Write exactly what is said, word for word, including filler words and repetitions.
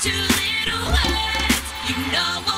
Just two little words, you know.